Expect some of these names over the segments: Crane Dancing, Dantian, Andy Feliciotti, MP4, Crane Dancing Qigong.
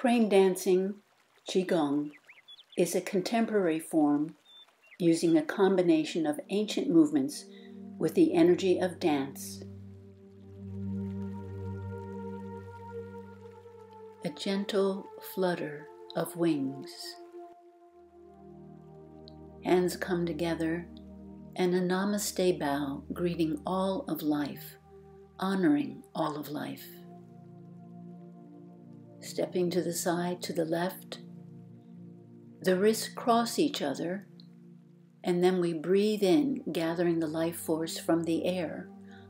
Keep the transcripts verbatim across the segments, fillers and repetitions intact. Crane Dancing Qigong is a contemporary form using a combination of ancient movements with the energy of dance. A gentle flutter of wings. Hands come together and a namaste bow greeting all of life, honoring all of life. Stepping to the side, to the left, the wrists cross each other, and then we breathe in, gathering the life force from the air,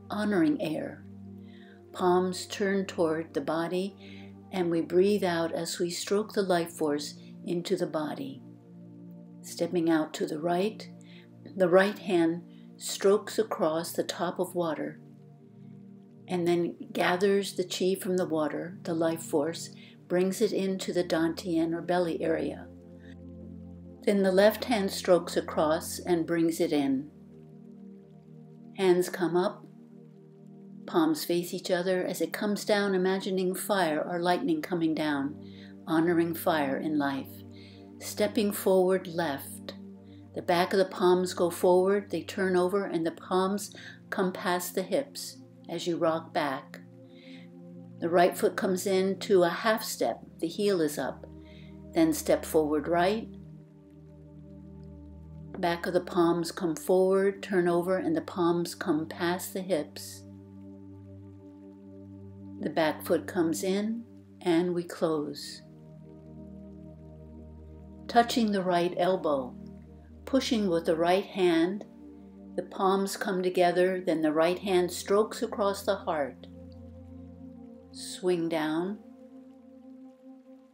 honoring air. Palms turn toward the body, and we breathe out as we stroke the life force into the body. Stepping out to the right, the right hand strokes across the top of water and then gathers the qi from the water, the life force, brings it into the Dantian or belly area. Then the left hand strokes across and brings it in. Hands come up, palms face each other. As it comes down, imagining fire or lightning coming down, honoring fire in life. Stepping forward left. The back of the palms go forward, they turn over, and the palms come past the hips as you rock back. The right foot comes in to a half step, the heel is up. Then step forward right. Back of the palms come forward, turn over, and the palms come past the hips. The back foot comes in, and we close. Touching the right elbow. Pushing with the right hand, the palms come together, then the right hand strokes across the heart. Swing down,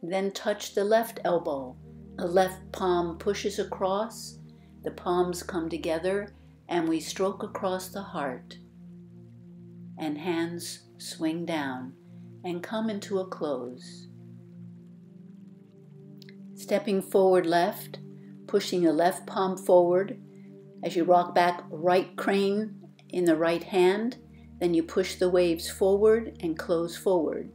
then touch the left elbow. The left palm pushes across, the palms come together, and we stroke across the heart. And hands swing down and come into a close. Stepping forward left, pushing the left palm forward. As you rock back, right crane in the right hand, then you push the waves forward and close forward.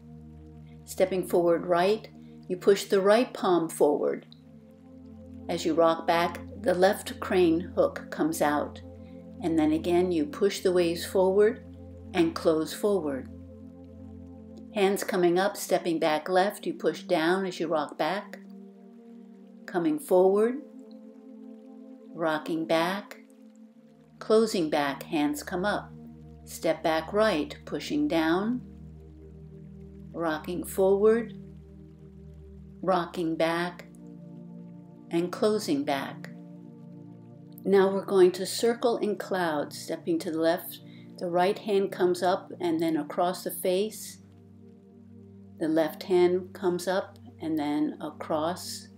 Stepping forward right, you push the right palm forward. As you rock back, the left crane hook comes out, and then again you push the waves forward and close forward. Hands coming up, stepping back left, you push down as you rock back. Coming forward, rocking back, closing back, hands come up, step back right, pushing down, rocking forward, rocking back, and closing back. Now we're going to circle in clouds, stepping to the left, the right hand comes up and then across the face, the left hand comes up and then across.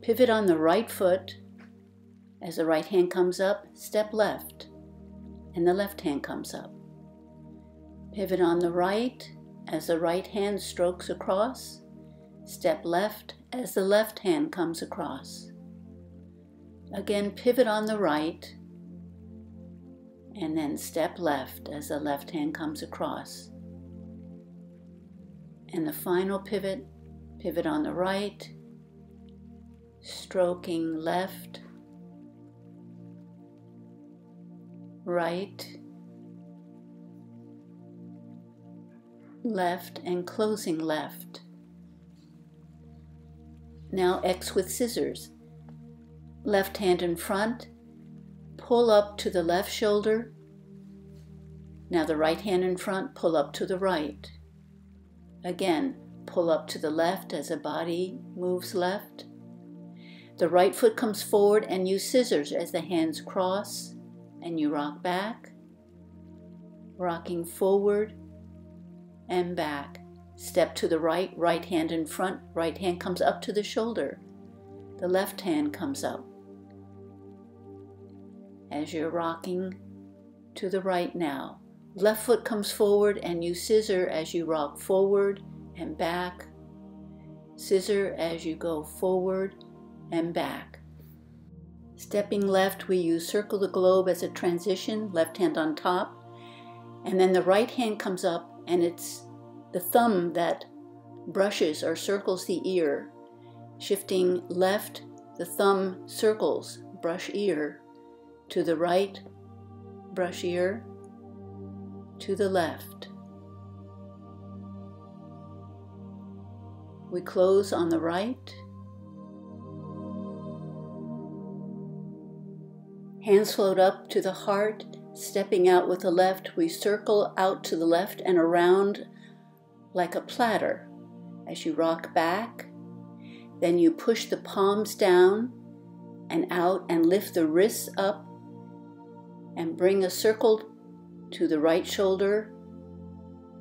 Pivot on the right foot. As the right hand comes up, step left, and the left hand comes up. Pivot on the right, as the right hand strokes across, step left, as the left hand comes across. Again, pivot on the right, and then step left, as the left hand comes across. And the final pivot, pivot on the right, stroking left, right, left, and closing left. Now X with scissors. Left hand in front, pull up to the left shoulder. Now the right hand in front, pull up to the right. Again, pull up to the left as the body moves left. The right foot comes forward and use scissors as the hands cross and you rock back, rocking forward and back. Step to the right, right hand in front, right hand comes up to the shoulder. The left hand comes up. As you're rocking to the right now, left foot comes forward and you scissor as you rock forward and back. Scissor as you go forward and back. Stepping left, we use circle the globe as a transition, left hand on top, and then the right hand comes up and it's the thumb that brushes or circles the ear. Shifting left, the thumb circles, brush ear. To the right, brush ear. To the left. We close on the right. Hands float up to the heart, stepping out with the left. We circle out to the left and around like a platter as you rock back. Then you push the palms down and out and lift the wrists up and bring a circle to the right shoulder.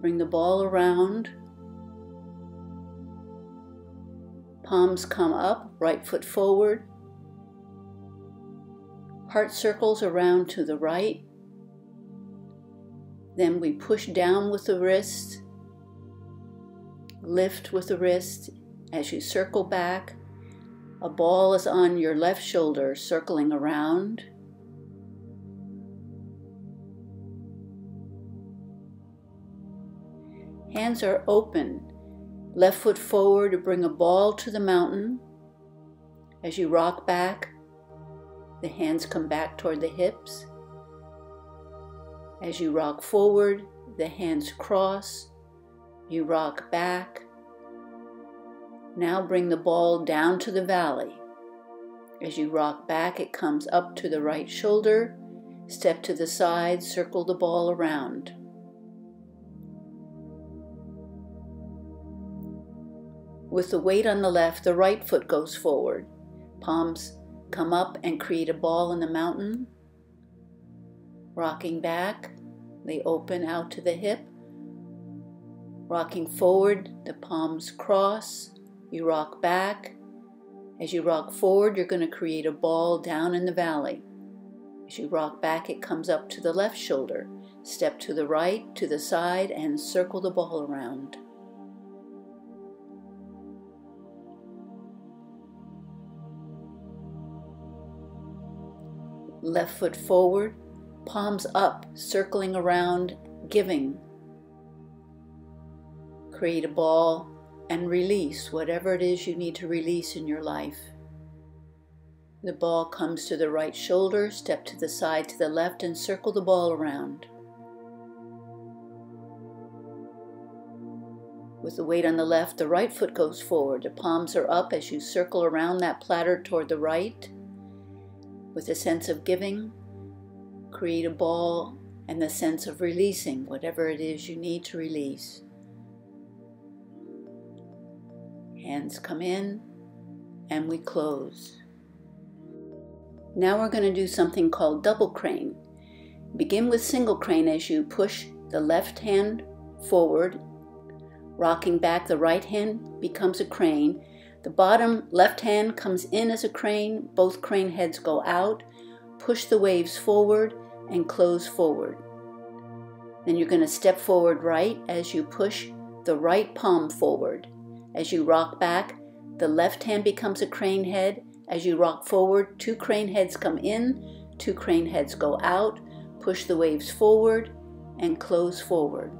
Bring the ball around. Palms come up, right foot forward. Heart circles around to the right. Then we push down with the wrist. Lift with the wrist as you circle back. A ball is on your left shoulder, circling around. Hands are open. Left foot forward to bring a ball to the mountain. As you rock back, the hands come back toward the hips. As you rock forward, the hands cross. You rock back. Now bring the ball down to the valley. As you rock back, it comes up to the right shoulder. Step to the side, circle the ball around. With the weight on the left, the right foot goes forward. Palms come up and create a ball in the mountain. Rocking back, they open out to the hip. Rocking forward, the palms cross. You rock back. As you rock forward, you're going to create a ball down in the valley. As you rock back, it comes up to the left shoulder. Step to the right, to the side, and circle the ball around. Left foot forward, palms up, circling around, giving. Create a ball and release whatever it is you need to release in your life. The ball comes to the right shoulder, step to the side to the left and circle the ball around. With the weight on the left, the right foot goes forward. The palms are up as you circle around that platter toward the right. With a sense of giving, create a ball and the sense of releasing whatever it is you need to release. Hands come in and we close. Now we're going to do something called double crane. Begin with single crane as you push the left hand forward. Rocking back, the right hand becomes a crane. The bottom left hand comes in as a crane, both crane heads go out, push the waves forward and close forward. Then you're going to step forward right as you push the right palm forward. As you rock back, the left hand becomes a crane head. As you rock forward, two crane heads come in, two crane heads go out, push the waves forward and close forward.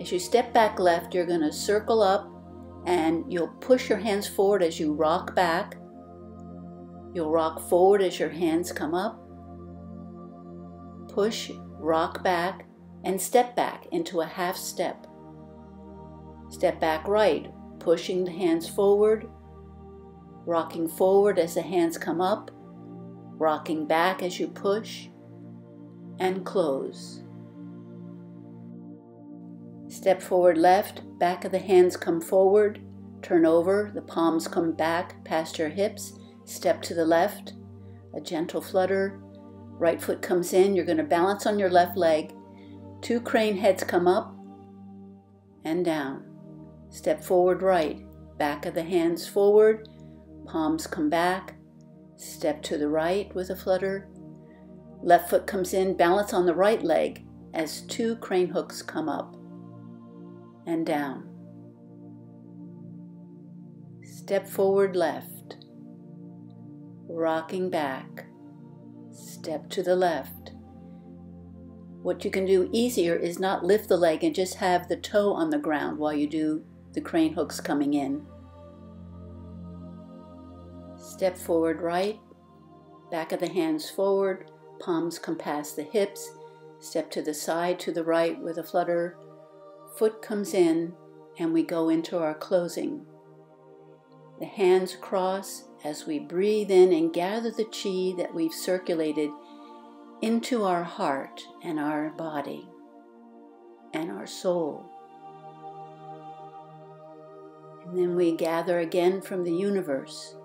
As you step back left, you're going to circle up and you'll push your hands forward as you rock back. You'll rock forward as your hands come up. Push, rock back, and step back into a half step. Step back right, pushing the hands forward, rocking forward as the hands come up, rocking back as you push, and close. Step forward left, back of the hands come forward, turn over, the palms come back past your hips, step to the left, a gentle flutter, right foot comes in, you're going to balance on your left leg, two crane heads come up and down. Step forward right, back of the hands forward, palms come back, step to the right with a flutter, left foot comes in, balance on the right leg as two crane hooks come up and down. Step forward left, rocking back, step to the left, What you can do easier is not lift the leg and just have the toe on the ground while you do the crane hooks coming in. Step forward right, back of the hands forward, palms come past the hips, step to the side to the right with a flutter, foot comes in, and we go into our closing. The hands cross as we breathe in and gather the chi that we've circulated into our heart and our body and our soul. And then we gather again from the universe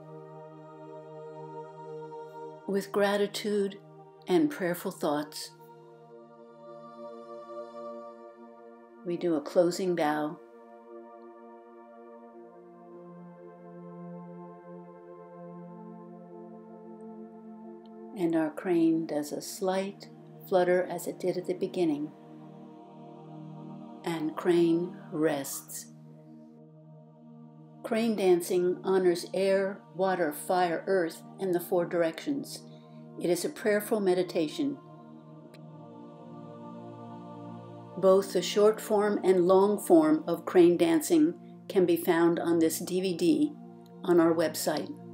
with gratitude and prayerful thoughts. We do a closing bow. And our crane does a slight flutter as it did at the beginning. And crane rests. Crane dancing honors air, water, fire, earth, and the four directions. It is a prayerful meditation. Both the short form and long form of crane dancing can be found on this D V D on our website.